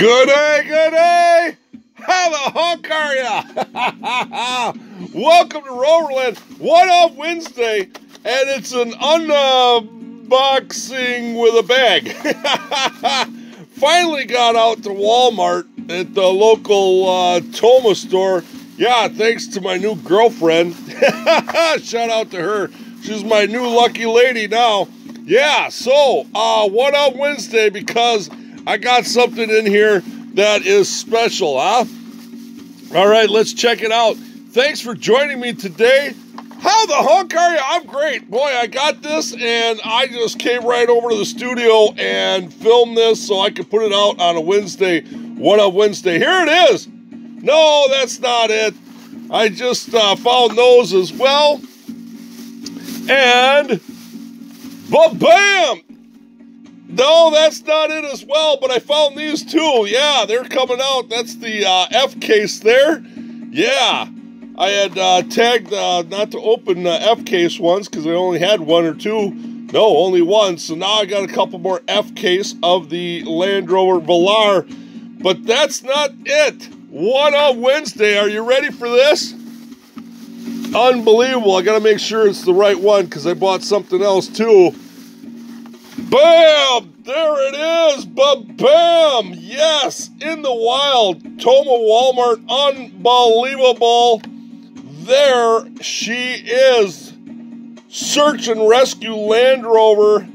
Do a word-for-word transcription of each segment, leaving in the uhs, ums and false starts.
Good day, good day! How the honk are ya? Welcome to Roverland. One off Wednesday, and it's an unboxing uh, with a bag. Finally got out to Walmart at the local uh, Toma store. Yeah, thanks to my new girlfriend. Shout out to her. She's my new lucky lady now. Yeah, so uh, one off Wednesday because I got something in here that is special, huh? All right, let's check it out. Thanks for joining me today. How the honk are you? I'm great. Boy, I got this, and I just came right over to the studio and filmed this so I could put it out on a Wednesday, one on Wednesday. Here it is. No, that's not it. I just uh, found those as well. And ba-bam! No, that's not it as well, but I found these too. Yeah, they're coming out. That's the uh, F case there. Yeah, I had uh, tagged uh, not to open the F case ones because I only had one or two. No, only one. So now I got a couple more F case of the Land Rover Velar. But that's not it. What a Wednesday. Are you ready for this? Unbelievable. I got to make sure it's the right one because I bought something else too. Bam! There it is! Ba-bam! Yes! In the wild! Toma Walmart. Unbelievable! There she is! Search and Rescue Land Rover.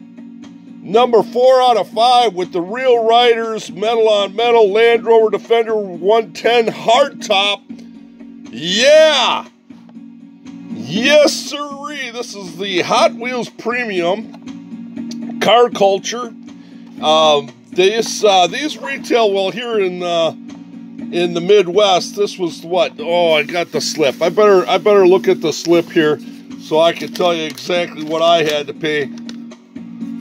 Number four out of five with the real riders. Metal on metal. Land Rover Defender one ten hardtop. Yeah! Yes, sirree! This is the Hot Wheels Premium. Car Culture. Um, these uh, these retail well here in uh, in the Midwest. This was what? Oh, I got the slip. I better I better look at the slip here so I can tell you exactly what I had to pay.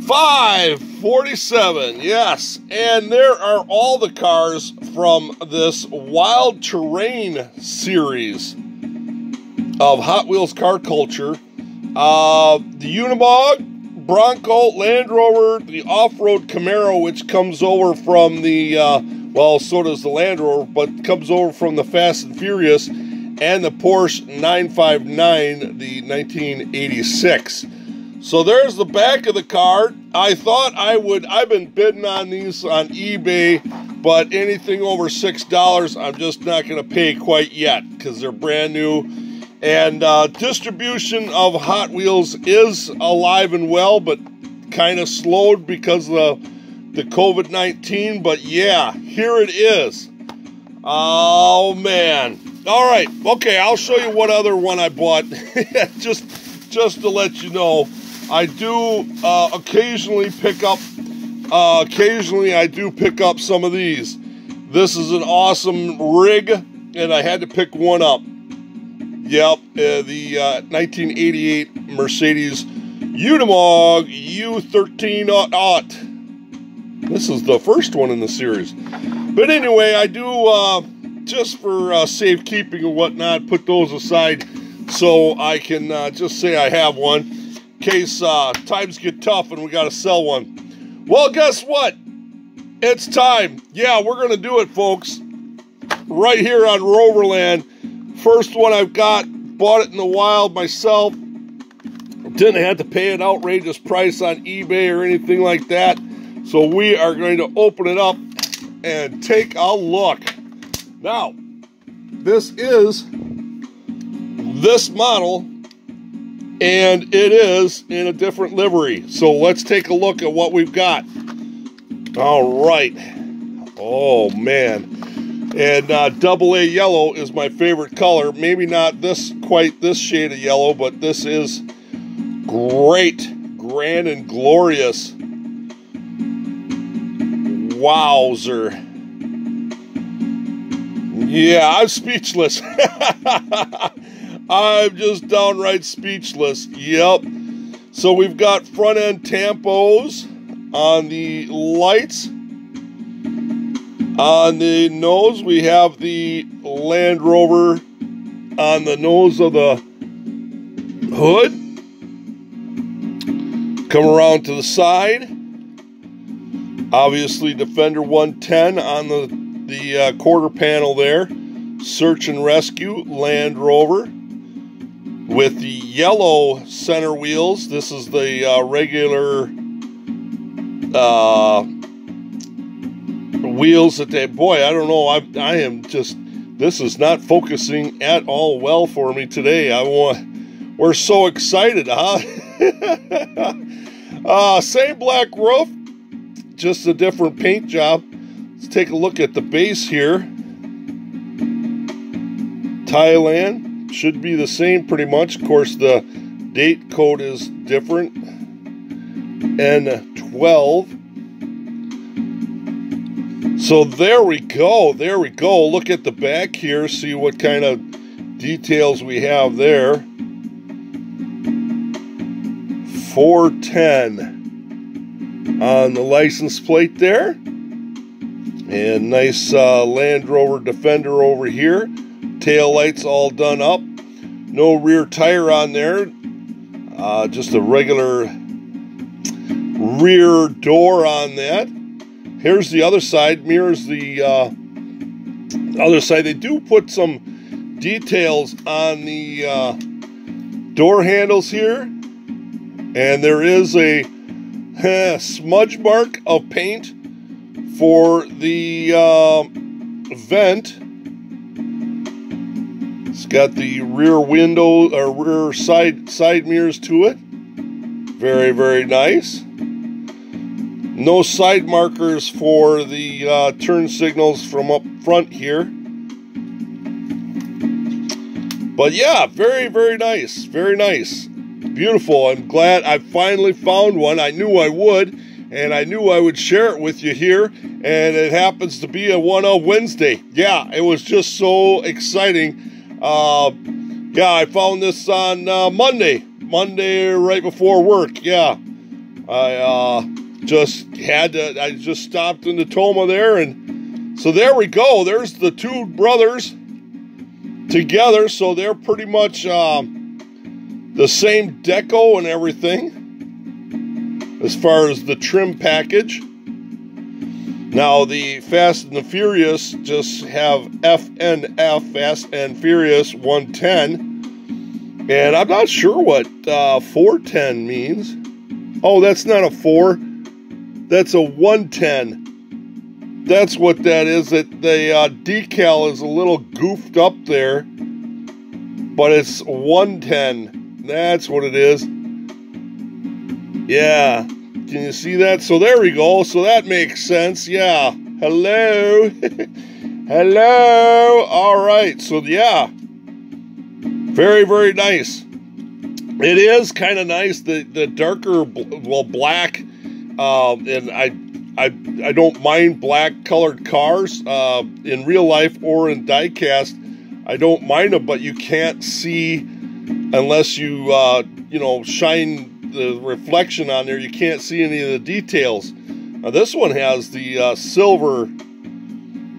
five forty-seven. Yes, and there are all the cars from this Wild Terrain series of Hot Wheels Car Culture. Uh, the Unimog. Bronco, Land Rover, the off-road Camaro, which comes over from the, uh, well, so does the Land Rover, but comes over from the Fast and Furious, and the Porsche nine five nine, the nineteen eighty-six. So there's the back of the car. I thought I would, I've been bidding on these on eBay, but anything over six dollars, I'm just not going to pay quite yet, because they're brand new. And uh, distribution of Hot Wheels is alive and well, but kind of slowed because of the, the COVID nineteen. But yeah, here it is. Oh, man. All right. Okay, I'll show you what other one I bought. just, just to let you know, I do uh, occasionally pick up, uh, occasionally I do pick up some of these. This is an awesome rig, and I had to pick one up. Yep, uh, the uh, nineteen eighty-eight Mercedes Unimog U thirteen. This is the first one in the series. But anyway, I do, uh, just for uh, safekeeping and whatnot, put those aside so I can uh, just say I have one in case uh, times get tough and we got to sell one. Well, guess what? It's time. Yeah, we're going to do it, folks. Right here on Roverland. First one I've got, bought it in the wild myself, didn't have to pay an outrageous price on eBay or anything like that, so we are going to open it up and take a look. Now, this is this model, and it is in a different livery, so let's take a look at what we've got. All right. Oh, man. And uh, double A yellow is my favorite color. Maybe not this quite this shade of yellow, but this is great, grand, and glorious. Wowzer. Yeah, I'm speechless. I'm just downright speechless. Yep. So we've got front end tampos on the lights. On the nose, we have the Land Rover on the nose of the hood. Come around to the side. Obviously, Defender one ten on the, the uh, quarter panel there. Search and Rescue Land Rover with the yellow center wheels. This is the uh, regular uh, wheels that they... Boy, I don't know. I, I am just... This is not focusing at all well for me today. I want... We're so excited, huh? uh, same black roof. Just a different paint job. Let's take a look at the base here. Thailand should be the same pretty much. Of course, the date code is different. N twelve. So there we go. There we go. Look at the back here. See what kind of details we have there. four ten. On the license plate there, and nice uh, Land Rover Defender over here. Tail lights all done up, no rear tire on there, uh, just a regular rear door on that. Here's the other side, mirrors the uh, other side. They do put some details on the uh, door handles here, and there is a smudge mark of paint for the uh, vent. It's got the rear window or rear side side mirrors to it. Very, very nice. No side markers for the uh, turn signals from up front here. But yeah, very, very nice. Very nice. Beautiful. I'm glad I finally found one. I knew I would, and I knew I would share it with you here, and it happens to be a one-off Wednesday. Yeah, it was just so exciting. Uh, yeah, I found this on uh, Monday, Monday right before work. Yeah, I uh, just had to, I just stopped in the Toma there, and so there we go. There's the two brothers together, so they're pretty much... Um, the same deco and everything as far as the trim package. Now the Fast and the Furious just have F N F, Fast and Furious one ten, and I'm not sure what uh, four ten means. Oh, that's not a four, that's a one ten. That's what that is. That the uh, decal is a little goofed up there, but it's one ten. That's what it is. Yeah. Can you see that? So there we go. So that makes sense. Yeah. Hello. Hello. All right. So yeah. Very, very nice. It is kind of nice. The the darker, well, black, um, and I, I, I don't mind black colored cars uh, in real life or in diecast. I don't mind them, but you can't see. Unless you, uh, you know, shine the reflection on there, you can't see any of the details. Now, this one has the uh, silver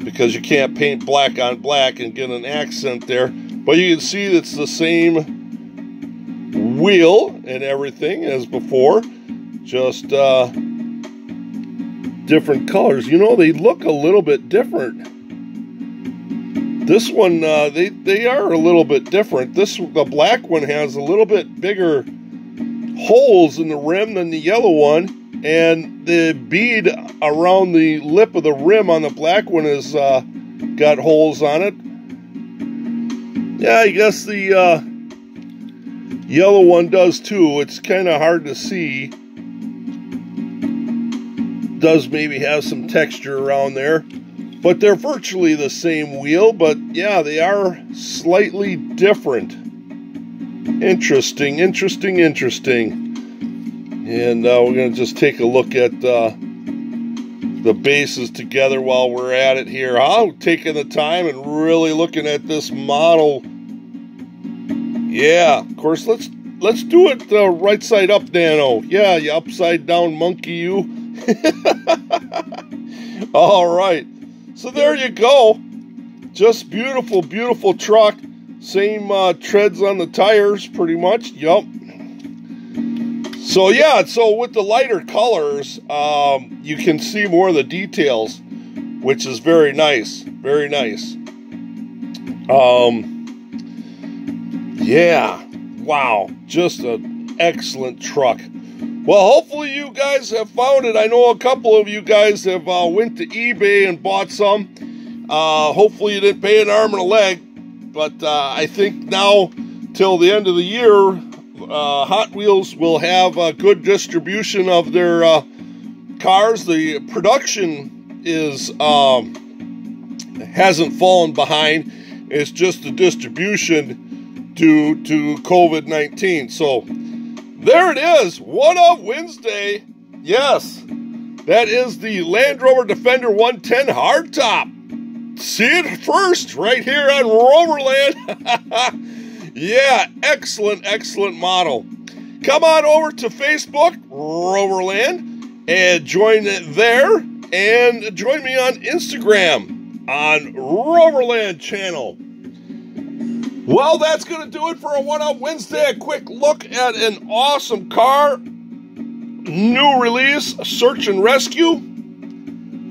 because you can't paint black on black and get an accent there. But you can see it's the same wheel and everything as before, just uh, different colors. You know, they look a little bit different. This one, uh, they, they are a little bit different. This, the black one has a little bit bigger holes in the rim than the yellow one. And the bead around the lip of the rim on the black one has uh, got holes on it. Yeah, I guess the uh, yellow one does too. It's kind of hard to see. Does maybe have some texture around there. But they're virtually the same wheel, but yeah, they are slightly different. Interesting, interesting, interesting. And uh, we're going to just take a look at uh, the bases together while we're at it here. I'm taking the time and really looking at this model. Yeah, of course, let's let's do it uh, right side up, Dano. Yeah, you upside down monkey, you. All right. So there you go, just beautiful, beautiful truck, same uh, treads on the tires pretty much, yup. So yeah, so with the lighter colors, um, you can see more of the details, which is very nice, very nice. Um, yeah, wow, just an excellent truck. Well, hopefully you guys have found it. I know a couple of you guys have uh, went to eBay and bought some. Uh, hopefully you didn't pay an arm and a leg, but uh, I think now till the end of the year, Uh, Hot Wheels will have a good distribution of their uh, cars. The production is um, hasn't fallen behind. It's just the distribution due to COVID nineteen. So there it is. What Of Wednesday. Yes, that is the Land Rover Defender one ten hardtop. See it first right here on Roverland. Yeah, excellent, excellent model. Come on over to Facebook, Roverland, and join there. And join me on Instagram on Roverland channel. Well, that's going to do it for a What Up Wednesday. A quick look at an awesome car. New release, search and rescue.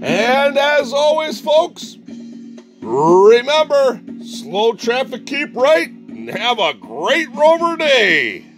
And as always, folks, remember, slow traffic, keep right. Have a great Rover day!